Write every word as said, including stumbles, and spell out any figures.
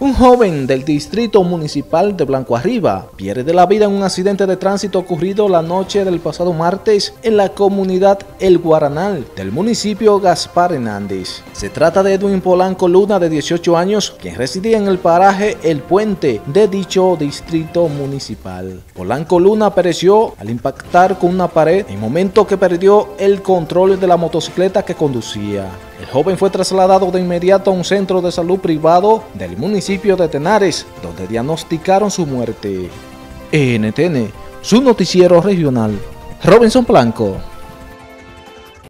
Un joven del distrito municipal de Blanco Arriba pierde la vida en un accidente de tránsito ocurrido la noche del pasado martes en la comunidad El Guaranal del municipio Gaspar Hernández. Se trata de Edwin Polanco Luna, de dieciocho años, quien residía en el paraje El Puente de dicho distrito municipal. Polanco Luna pereció al impactar con una pared en el momento que perdió el control de la motocicleta que conducía. El joven fue trasladado de inmediato a un centro de salud privado del municipio de Tenares, donde diagnosticaron su muerte. N T N, su noticiero regional, Robinson Blanco.